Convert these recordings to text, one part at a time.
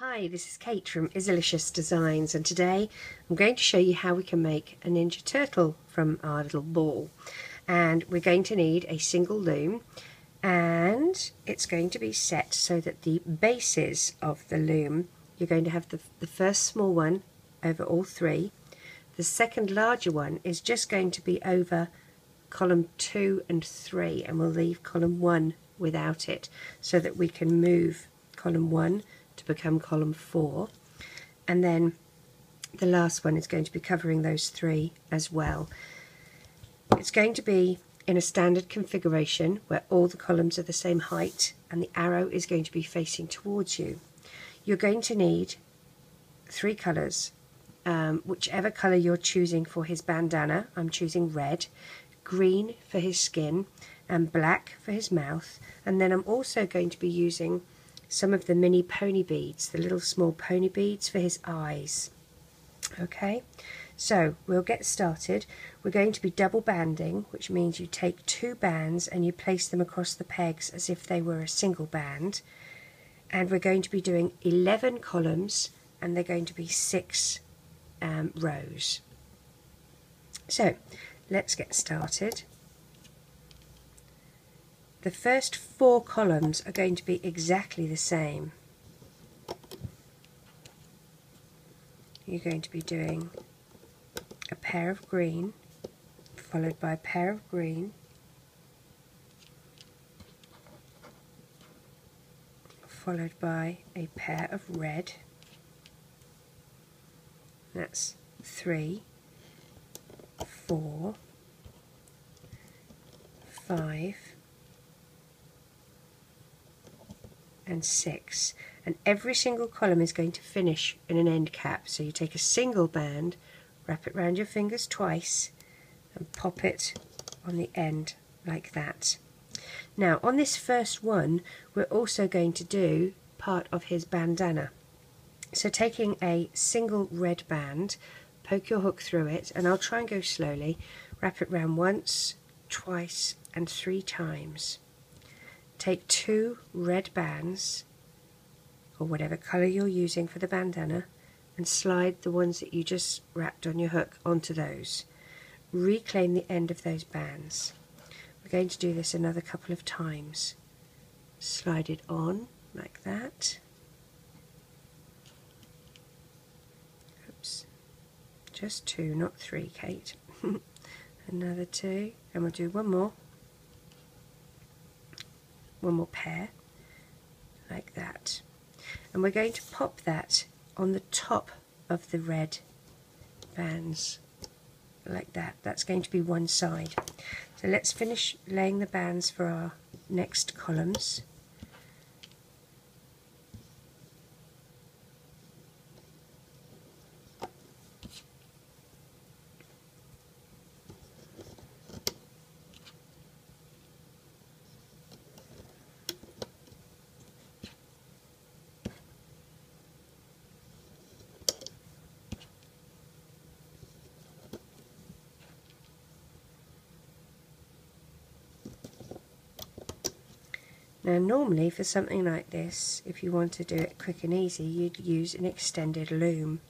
Hi, this is Kate from Izzalicious Designs, and today I'm going to show you how we can make a Ninja Turtle from our little ball. And we're going to need a single loom, and it's going to be set so that the bases of the loom, you're going to have the first small one over all three. The second larger one is just going to be over column 2 and 3, and we'll leave column 1 without it so that we can move column 1 to become column 4, and then the last one is going to be covering those three as well. It's going to be in a standard configuration where all the columns are the same height and the arrow is going to be facing towards you. You're going to need three colours, whichever colour you're choosing for his bandana. I'm choosing red, green for his skin, and black for his mouth. And then I'm also going to be using some of the mini pony beads, the little small pony beads for his eyes. Okay, so we'll get started. We're going to be double banding, which means you take two bands and you place them across the pegs as if they were a single band. And we're going to be doing 11 columns, and they're going to be 6 rows. So let's get started. The first 4 columns are going to be exactly the same. You're going to be doing a pair of green, followed by a pair of green, followed by a pair of red. That's 3, 4, 5, and 6, and every single column is going to finish in an end cap. So you take a single band, wrap it round your fingers twice, and pop it on the end like that. Now on this first one we're also going to do part of his bandana. So taking a single red band, poke your hook through it, and I'll try and go slowly, wrap it round once, twice, and 3 times. Take 2 red bands, or whatever colour you're using for the bandana, and slide the ones that you just wrapped on your hook onto those. Reclaim the end of those bands. We're going to do this another couple of times. Slide it on like that. Oops, just 2, not 3, Kate. Another 2, and we'll do one more. One more pair like that, and we're going to pop that on the top of the red bands like that. That's going to be one side. So let's finish laying the bands for our next columns. Now normally for something like this, if you want to do it quick and easy, you'd use an extended loom,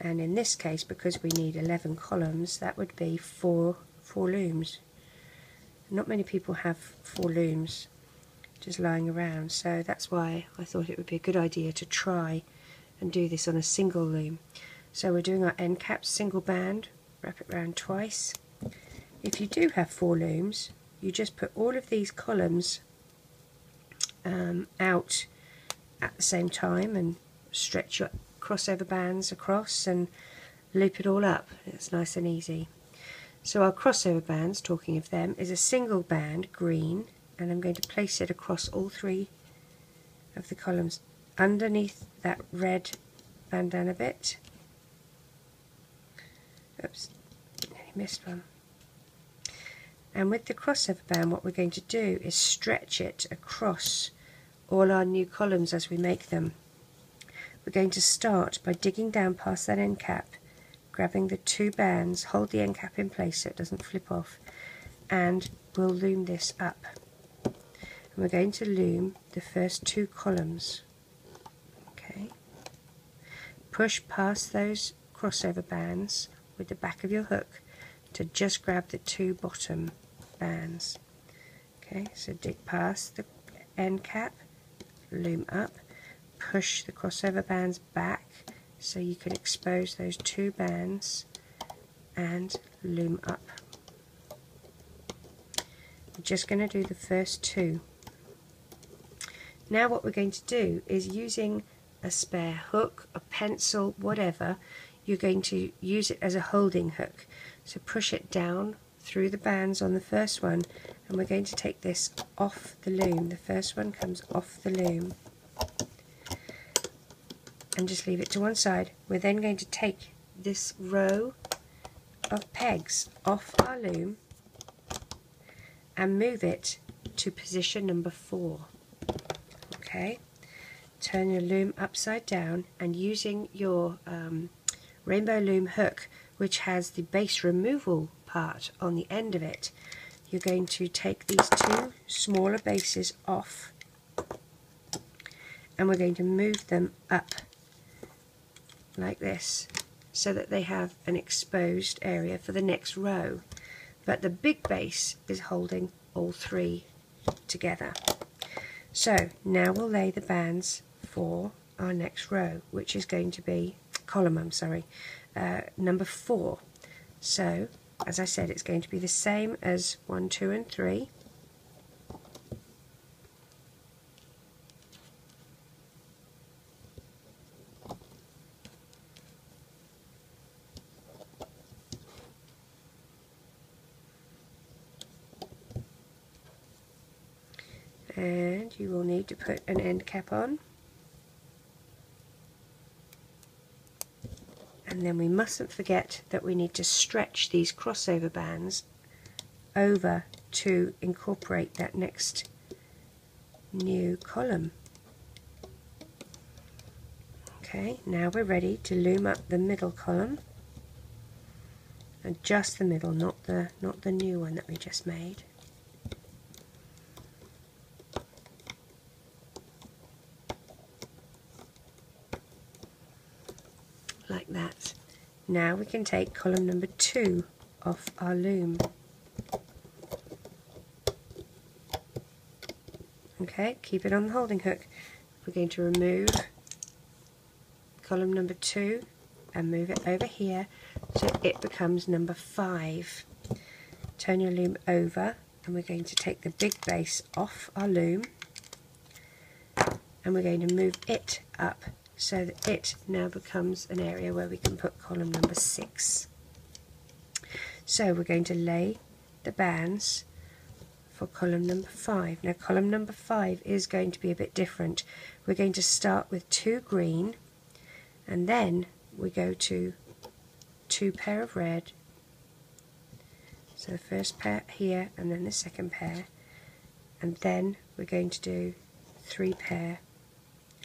and in this case, because we need 11 columns, that would be four looms. Not many people have 4 looms just lying around, so that's why I thought it would be a good idea to try and do this on a single loom. So we're doing our end caps, single band, wrap it round twice. If you do have 4 looms, you just put all of these columns out at the same time and stretch your crossover bands across and loop it all up. It's nice and easy. So our crossover bands, talking of them, is a single band green, and I'm going to place it across all 3 of the columns underneath that red bandana bit. Oops, nearly missed one. And with the crossover band, what we're going to do is stretch it across all our new columns as we make them. We're going to start by digging down past that end cap, grabbing the 2 bands, hold the end cap in place so it doesn't flip off, and we'll loom this up. And we're going to loom the first 2 columns. Okay. push past those crossover bands with the back of your hook to just grab the two bottom bands. Okay, so dig past the end cap, loom up, push the crossover bands back so you can expose those two bands and loom up. We're just going to do the first two. Now what we're going to do is, using a spare hook, a pencil, whatever, you're going to use it as a holding hook. So push it down through the bands on the first one, and we're going to take this off the loom. The first one comes off the loom, and just leave it to one side. We're then going to take this row of pegs off our loom and move it to position number 4. Okay, turn your loom upside down, and using your rainbow loom hook, which has the base removal part on the end of it, you're going to take these two smaller bases off, and we're going to move them up like this so that they have an exposed area for the next row, but the big base is holding all three together. So now we'll lay the bands for our next row, which is going to be column, number 4. So as I said, it's going to be the same as 1, 2 and 3. And you will need to put an end cap on, and then we mustn't forget that we need to stretch these crossover bands over to incorporate that next new column. Okay, now we're ready to loom up the middle column, and just the middle, not the new one that we just made. Like that. Now we can take column number 2 off our loom. Okay, keep it on the holding hook. We're going to remove column number 2 and move it over here so it becomes number 5. Turn your loom over, and we're going to take the big base off our loom, and we're going to move it up so that it now becomes an area where we can put column number 6. So we're going to lay the bands for column number 5. Now column number 5 is going to be a bit different. We're going to start with 2 green, and then we go to 2 pair of red. So the first pair here, and then the second pair, and then we're going to do 3 pair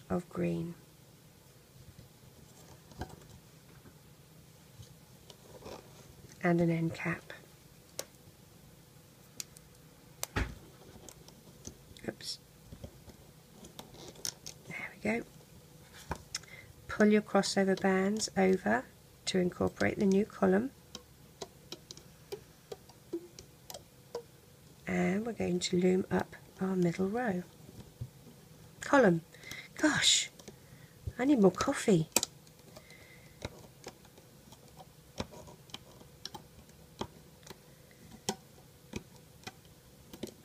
of green. And an end cap. Oops. There we go. Pull your crossover bands over to incorporate the new column, and we're going to loom up our middle row. Column. Gosh, I need more coffee.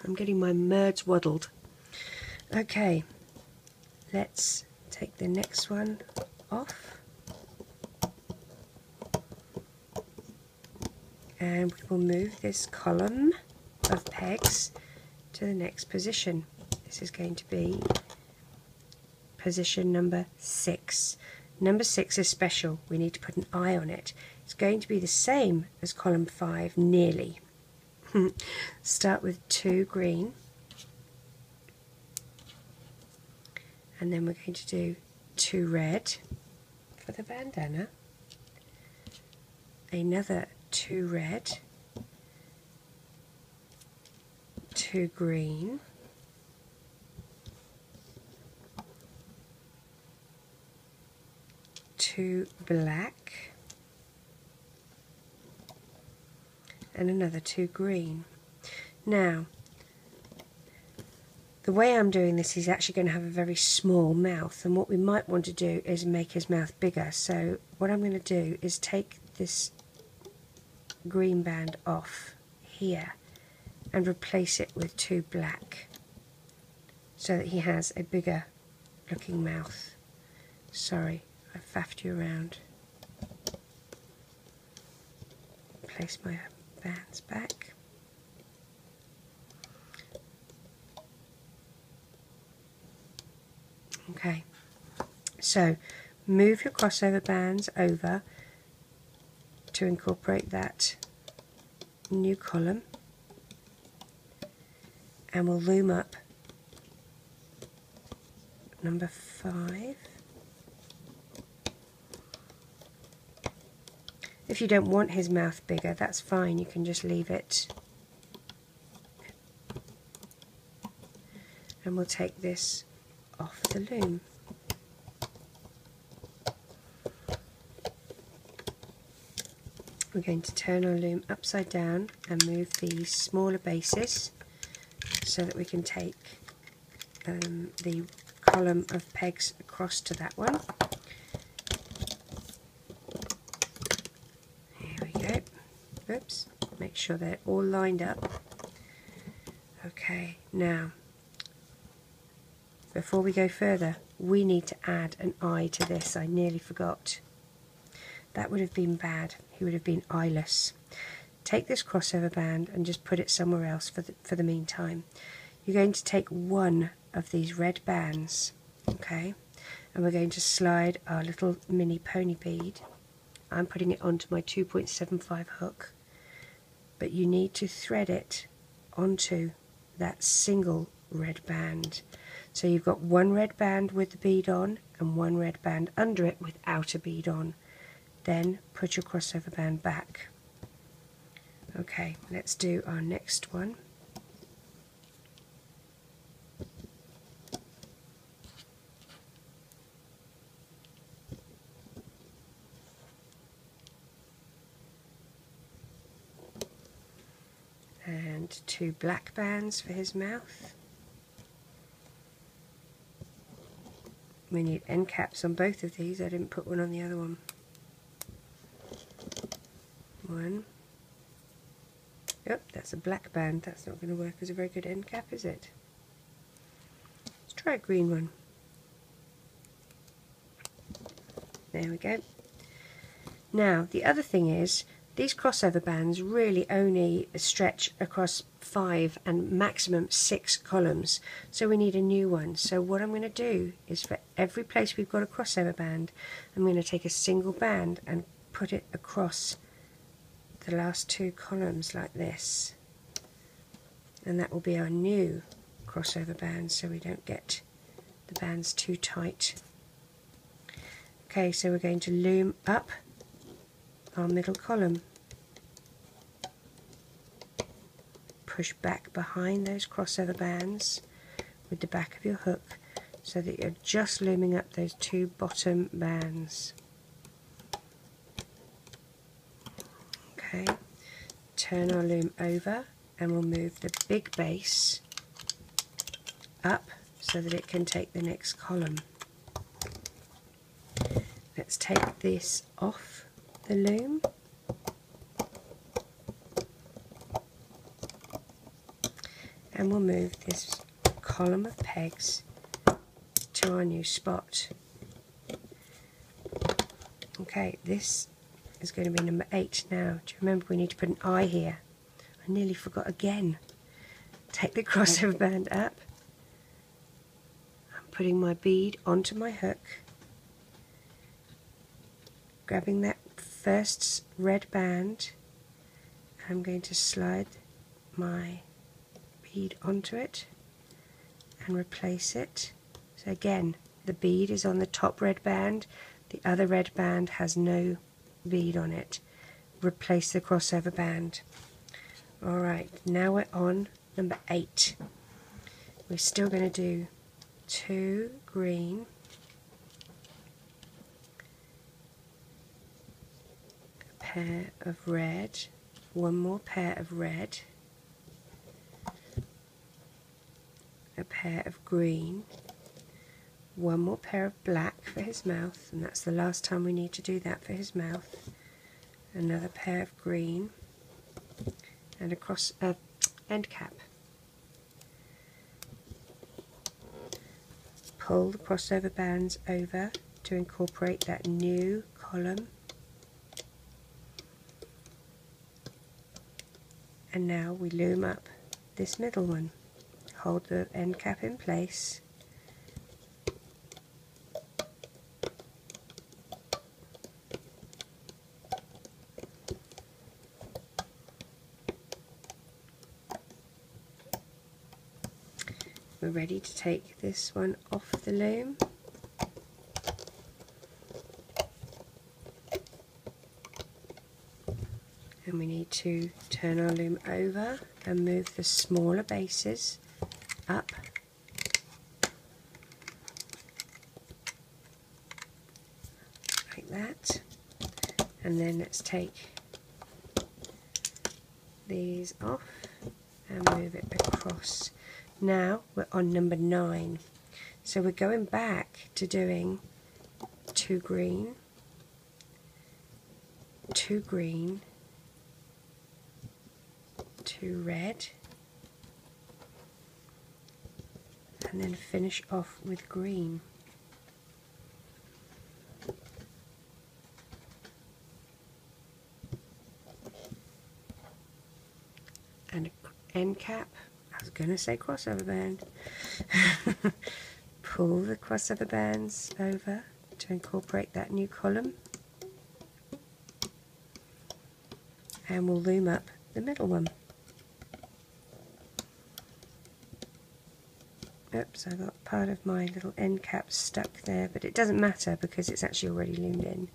I'm getting my merds waddled. Okay, let's take the next one off, and we will move this column of pegs to the next position. This is going to be position number 6. Number 6 is special. We need to put an eye on it. It's going to be the same as column 5, nearly. Start with 2 green, and then we're going to do 2 red for the bandana, another 2 red, 2 green, two black and another two green. Now, the way I'm doing this, he's actually going to have a very small mouth, and what we might want to do is make his mouth bigger. So what I'm going to do is take this green band off here and replace it with two black so that he has a bigger looking mouth. Sorry, I faffed you around. Place my bands back. Okay, so move your crossover bands over to incorporate that new column, and we'll loom up number 5. If you don't want his mouth bigger, that's fine, you can just leave it. And we'll take this off the loom. We're going to turn our loom upside down and move the smaller bases so that we can take the column of pegs across to that one. Here we go. Oops, make sure they're all lined up. Okay, now before we go further, we need to add an eye to this. I nearly forgot. That would have been bad. He would have been eyeless. Take this crossover band and just put it somewhere else for the meantime. You're going to take one of these red bands, okay, and we're going to slide our little mini pony bead. I'm putting it onto my 2.75 hook, but you need to thread it onto that single red band. So you've got one red band with the bead on and one red band under it without a bead on. Then put your crossover band back. Okay, let's do our next one. And two black bands for his mouth. We need end caps on both of these. I didn't put one on the other one. One. Yep, that's a black band. That's not going to work as a very good end cap, is it? Let's try a green one. There we go. Now, the other thing is, these crossover bands really only stretch across 5 and maximum 6 columns, so we need a new one. So what I'm going to do is, for every place we've got a crossover band, I'm going to take a single band and put it across the last 2 columns like this, and that will be our new crossover band, so we don't get the bands too tight. Okay, so we're going to loom up our middle column, push back behind those crossover bands with the back of your hook so that you're just looming up those 2 bottom bands. Okay, turn our loom over and we'll move the big base up so that it can take the next column. Let's take this off the loom, and we'll move this column of pegs to our new spot. Okay, this is going to be number 8 now. Do you remember we need to put an eye here? I nearly forgot again. Take the crossover band up. I'm putting my bead onto my hook, grabbing that first red band, and I'm going to slide my bead onto it and replace it. So again, the bead is on the top red band, the other red band has no bead on it. Replace the crossover band. Alright, now we're on number 8. We're still going to do 2 green pair of red, one more pair of red, a pair of green, one more pair of black for his mouth, and that's the last time we need to do that for his mouth, another pair of green, and a cross end cap. Pull the crossover bands over to incorporate that new column, and now we loom up this middle one. Hold the end cap in place, we're ready to take this one off the loom. And we need to turn our loom over and move the smaller bases up. Like that. And then let's take these off and move it across. Now we're on number 9, so we're going back to doing 2 green, 2 green, 2 red, and then finish off with green. And end cap. I was going to say crossover band. Pull the crossover bands over to incorporate that new column, and we'll loom up the middle one. Oops, I got part of my little end cap stuck there, but it doesn't matter because it's actually already loomed in.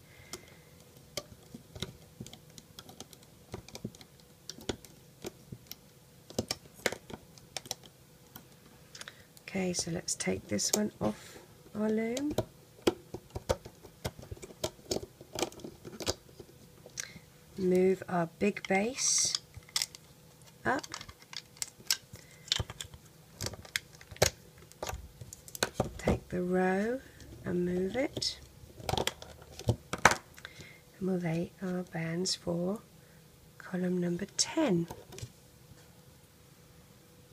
Okay, so let's take this one off our loom. Move our big base up. Take the row and move it. And we'll lay our bands for column number 10.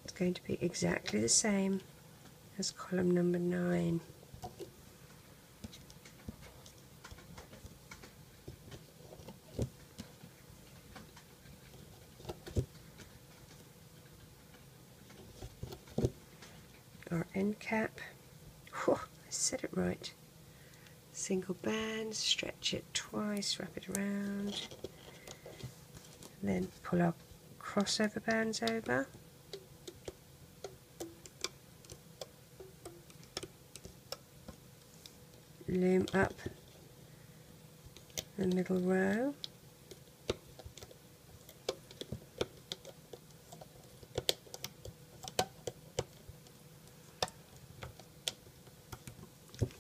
It's going to be exactly the same as column number 9. Our end cap. Whew, I said it right. Single band, stretch it twice, wrap it around, and then pull our crossover bands over. Loom up the middle row,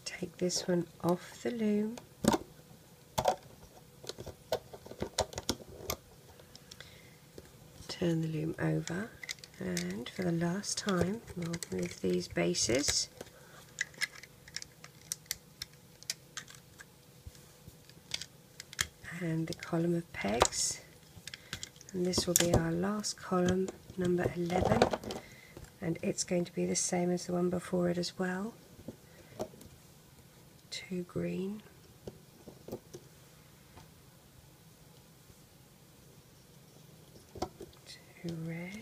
take this one off the loom, turn the loom over, and for the last time we'll move these bases and the column of pegs, and this will be our last column, number 11, and it's going to be the same as the one before it as well. 2 green, 2 red, 2 red.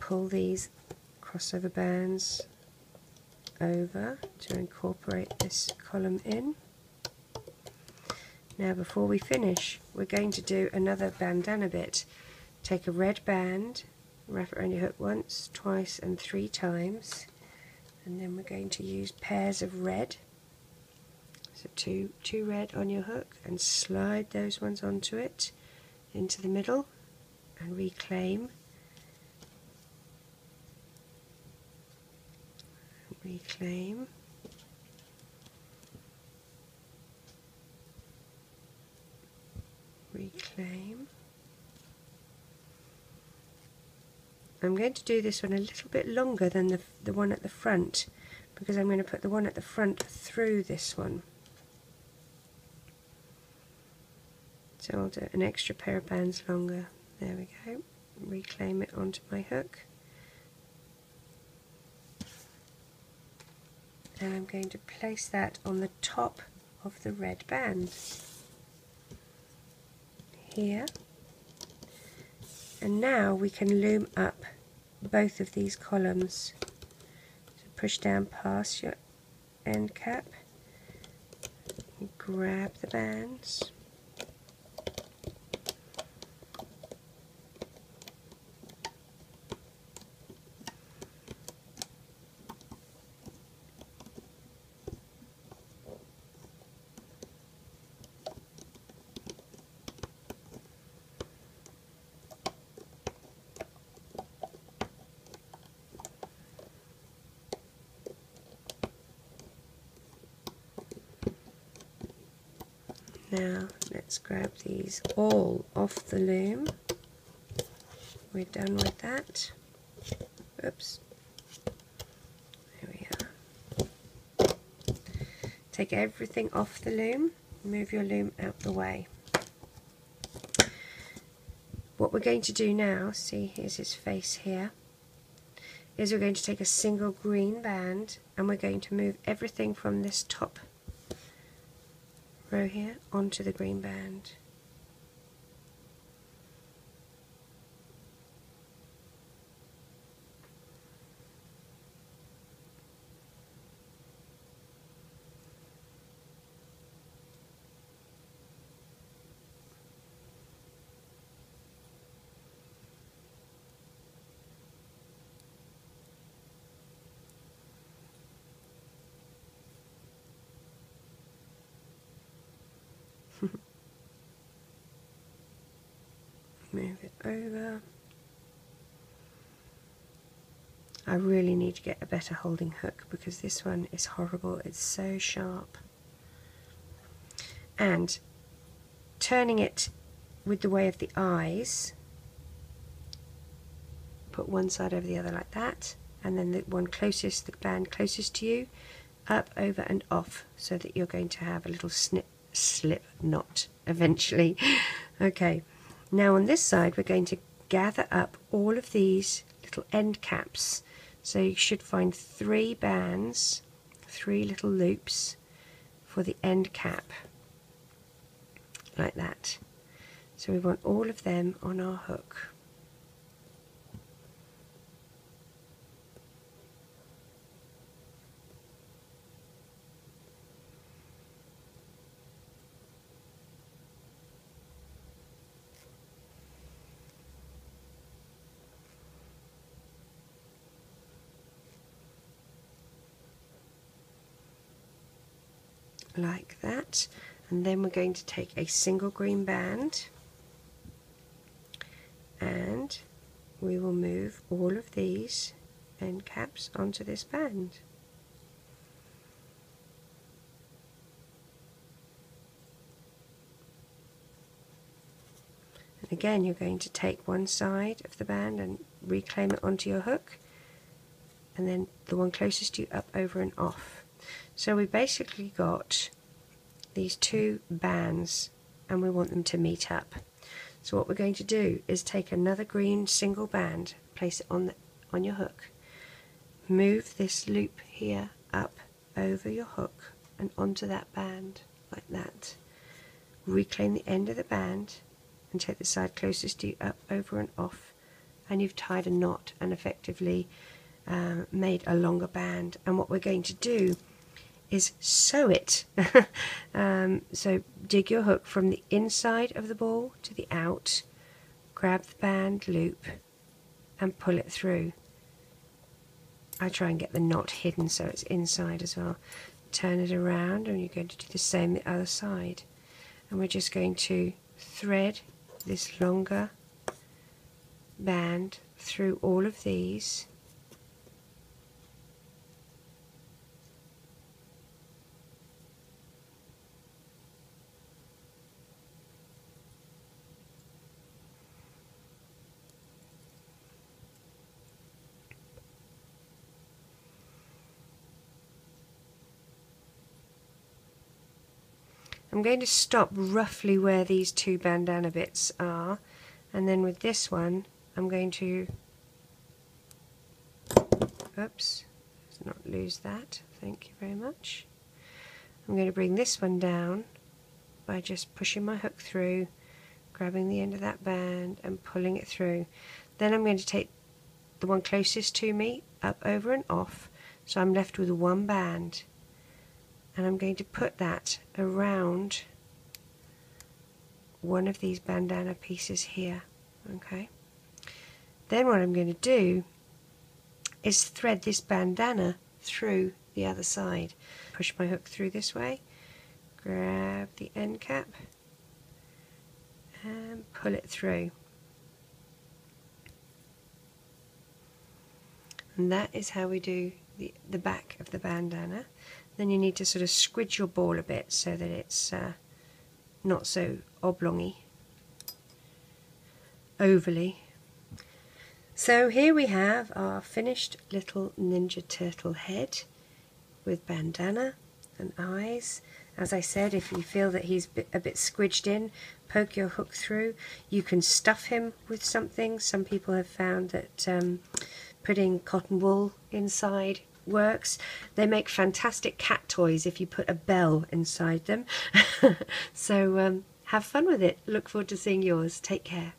Pull these crossover bands over to incorporate this column in. Now before we finish, we're going to do another bandana bit. Take a red band, wrap it around your hook once, twice and 3 times, and then we're going to use pairs of red. So two red on your hook, and slide those ones onto it, into the middle and reclaim. Reclaim. Reclaim. I'm going to do this one a little bit longer than the one at the front, because I'm going to put the one at the front through this one. So I'll do an extra pair of bands longer. There we go. Reclaim it onto my hook. And I'm going to place that on the top of the red band here. And now we can loom up both of these columns. So push down past your end cap, grab the bands, grab these all off the loom. We're done with that. Oops. There we are. Take everything off the loom, move your loom out the way. What we're going to do now, see here's his face here, is we're going to take a single green band and we're going to move everything from this top row here onto the green band. Move it over. I really need to get a better holding hook because this one is horrible. It's so sharp. And turning it with the way of the eyes, put one side over the other like that, and then the one closest, the band closest to you, up, over and off, so that you're going to have a little slip knot eventually. Okay. Now on this side we're going to gather up all of these little end caps. So you should find three bands, three little loops for the end cap, like that. So we want all of them on our hook. Like that, and then we're going to take a single green band and we will move all of these end caps onto this band. And again you're going to take one side of the band and reclaim it onto your hook, and then the one closest to you up, over and off. So we basically got these two bands and we want them to meet up. So what we're going to do is take another green single band, place it on your hook, move this loop here up over your hook and onto that band like that. Reclaim the end of the band and take the side closest to you up, over and off, and you've tied a knot and effectively made a longer band. And what we're going to do is sew it. So dig your hook from the inside of the ball to the out, grab the band loop and pull it through. I try and get the knot hidden so it's inside as well. Turn it around and you're going to do the same the other side, and we're just going to thread this longer band through all of these. I'm going to stop roughly where these two bandana bits are, and then with this one I'm going to, oops, let's not lose that, thank you very much. I'm going to bring this one down by just pushing my hook through, grabbing the end of that band and pulling it through. Then I'm going to take the one closest to me up, over and off, so I'm left with one band. And I'm going to put that around one of these bandana pieces here, okay? Then what I'm going to do is thread this bandana through the other side. Push my hook through this way, grab the end cap and pull it through. And that is how we do the back of the bandana. Then you need to sort of squidge your ball a bit so that it's not so oblongy, ovally. So here we have our finished little Ninja Turtle head with bandana and eyes. As I said, if you feel that he's a bit squidged in, poke your hook through. You can stuff him with something. Some people have found that putting cotton wool inside works. They make fantastic cat toys if you put a bell inside them. So have fun with it. Look forward to seeing yours. Take care.